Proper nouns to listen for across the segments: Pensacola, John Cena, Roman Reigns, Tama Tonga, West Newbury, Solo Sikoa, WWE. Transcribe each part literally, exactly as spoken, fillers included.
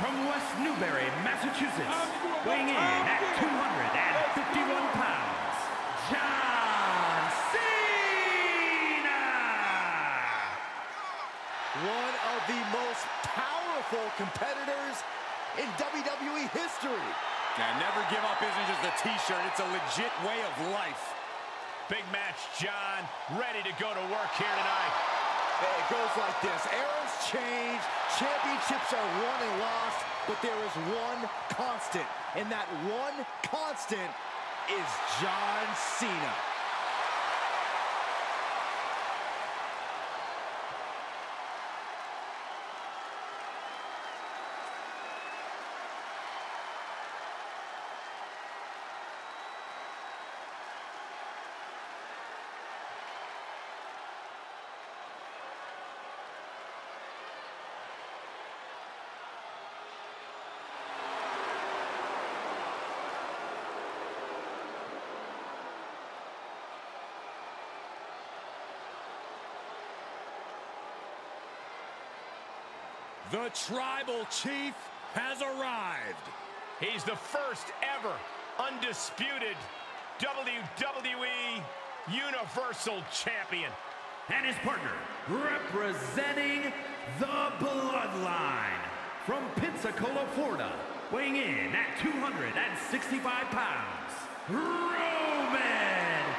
from West Newbury, Massachusetts, weighing in at two hundred fifty-one pounds, John Cena! One of the most powerful competitors in W W E history. Yeah, never give up isn't just a t-shirt, it's a legit way of life. Big match, John, ready to go to work here tonight. It goes like this, eras change, championships are won and lost, but there is one constant, and that one constant is John Cena. The Tribal Chief has arrived. He's the first ever undisputed W W E Universal Champion. And his partner, representing the Bloodline, from Pensacola, Florida, weighing in at two hundred sixty-five pounds, Roman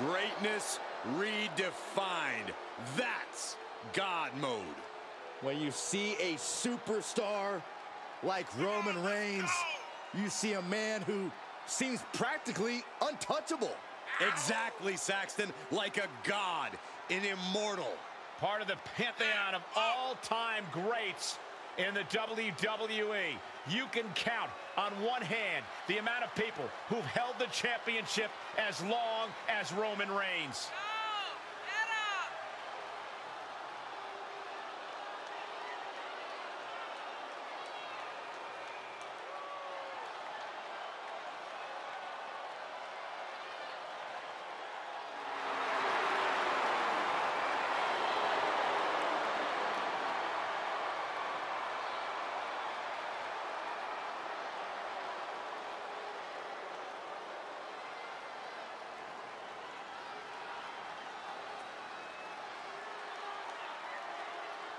Reigns. Greatness redefined. That's God mode. When you see a superstar like Roman Reigns, you see a man who seems practically untouchable. Exactly, Saxton, like a god, an immortal. Part of the pantheon of all-time greats in the W W E. You can count on one hand the amount of people who've held the championship as long as Roman Reigns.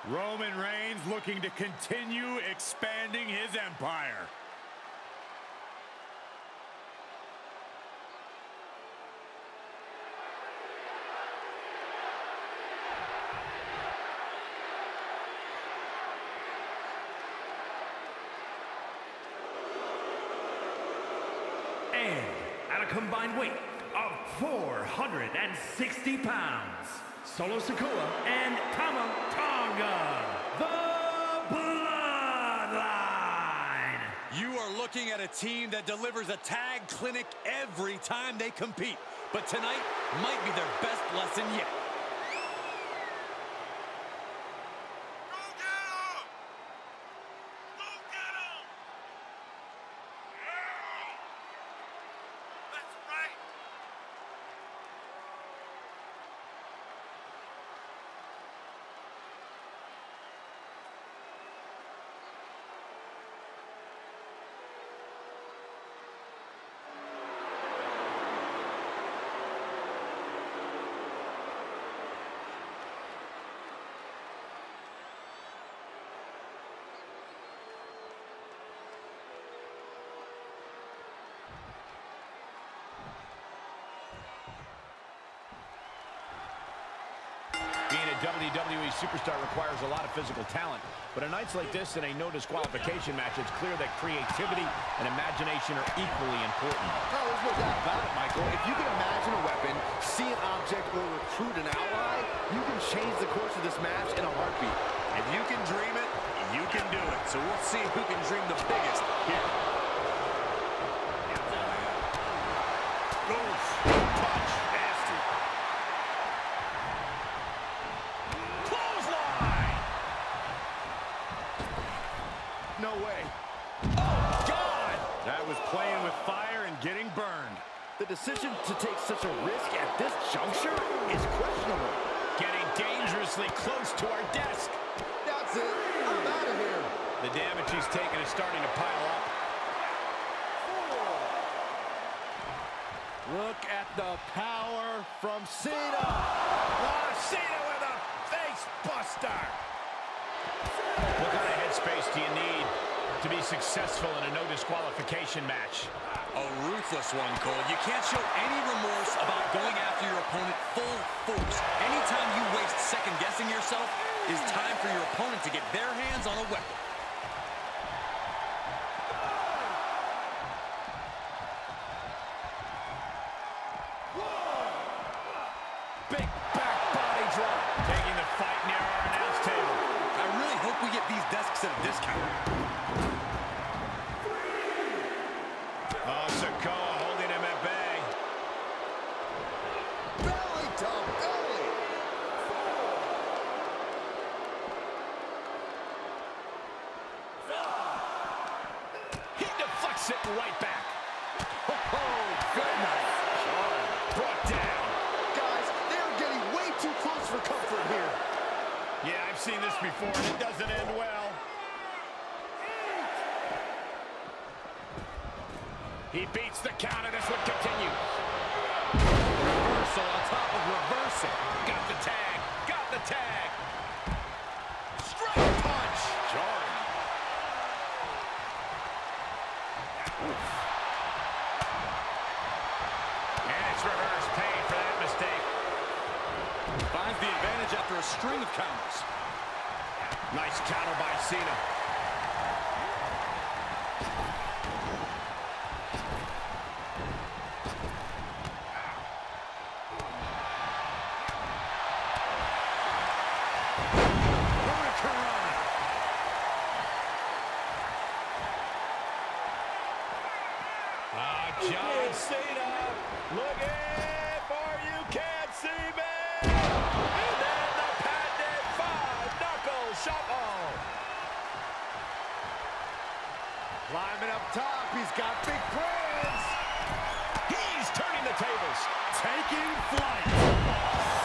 Roman Reigns looking to continue expanding his empire. And at a combined weight of four hundred sixty pounds, Solo Sikoa and Tama Tonga, the Bloodline. You are looking at a team that delivers a tag clinic every time they compete. But tonight might be their best lesson yet. Being a W W E superstar requires a lot of physical talent, but on nights like this in a no disqualification match, it's clear that creativity and imagination are equally important. Oh, there's no doubt about it, Michael. If you can imagine a weapon, see an object, or recruit an ally, you can change the course of this match in a heartbeat. If you can dream it, you can do it. So we'll see who can dream the biggest here. No way. Oh, God! That was playing with fire and getting burned. The decision to take such a risk at this juncture is questionable. Getting dangerously close to our desk. starting to pile up. Look at the power from Cena. Oh, Cena with a face buster. What kind of headspace do you need to be successful in a no disqualification match? A ruthless one, Cole. You can't show any remorse about going after your opponent full force. Anytime you waste second guessing yourself, it's time for your opponent to get their hands on a weapon. At a discount. Oh, Sikoa holding him at bay. Belly to belly. He deflects it right back. Oh, goodness. Oh, brought down. Guys, they're getting way too close for comfort here. Yeah, I've seen this before, and it doesn't end well. He beats the count, and this one continues. Reversal on top of reversal. Got the tag. Got the tag. Straight punch. Jordan. Oof. And it's reverse pain for that mistake. Finds the advantage after a string of counters. Nice counter by Cena. John Cena, looking for you can't see me. And then the patented five knuckle shuffle. Climbing up top, he's got big plans. He's turning the tables, taking flight.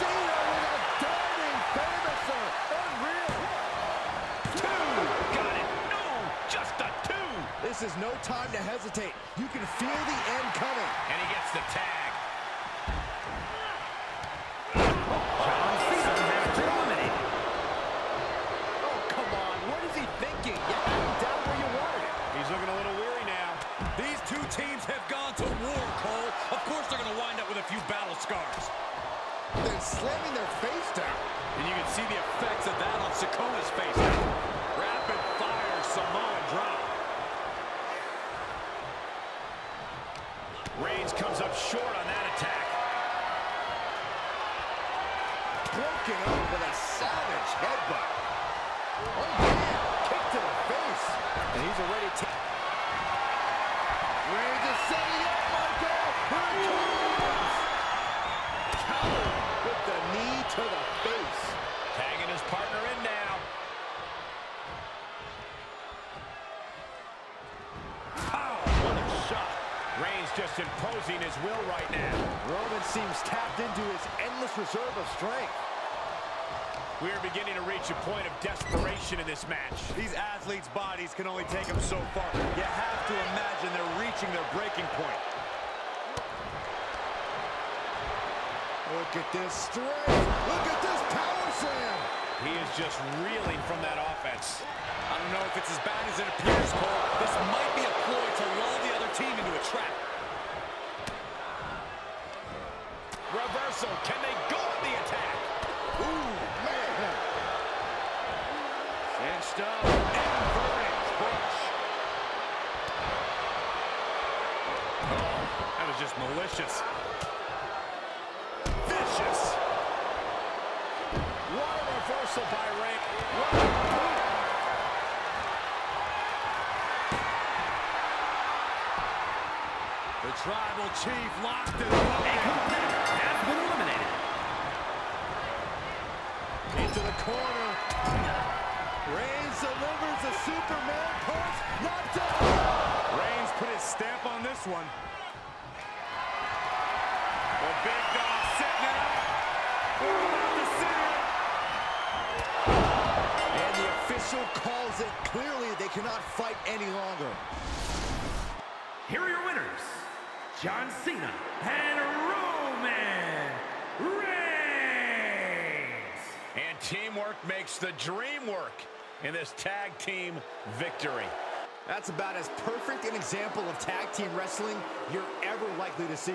Cena with a diving finisher, unreal. Two, got it. No, just a two. This is no time to hesitate. You can feel the end coming. And he gets the tag. Oh, oh come on. What is he thinking? You had him down where you wanted it. He's looking a little weary now. These two teams have gone to war, Cole. Of course they're going to wind up with a few battle scars. They're slamming their face down. And you can see the effects of that on Sikoa's face. Rapid fire Samoan drop. Reigns comes up short on that attack. Broken up with a savage headbutt. Oh, man. Kick to the face. And he's already tapped. Reigns is setting up, Michael. Here it comes. Counter with the knee to the face. Tagging his partner in now. Just imposing his will right now. Roman seems tapped into his endless reserve of strength. We are beginning to reach a point of desperation in this match. These athletes' bodies can only take them so far. You have to imagine they're reaching their breaking point. Look at this strength. Look at this power slam. He is just reeling from that offense. I don't know if it's as bad as it appears, Cole. This might be a ploy to lull the other team into a trap. Reversal. Can they go on the attack? Ooh, man. Cinched up. Inverted push. Oh, that was just malicious. Vicious. What a reversal by Reigns. What a move. The tribal chief locked it up. Been eliminated. Into the corner. Reigns delivers a Superman punch. Knocked out. Reigns put his stamp on this one. The big dog setting it up. We're about to see it. And the official calls it clearly. They cannot fight any longer. John Cena and Roman Reigns. And teamwork makes the dream work in this tag team victory. That's about as perfect an example of tag team wrestling you're ever likely to see.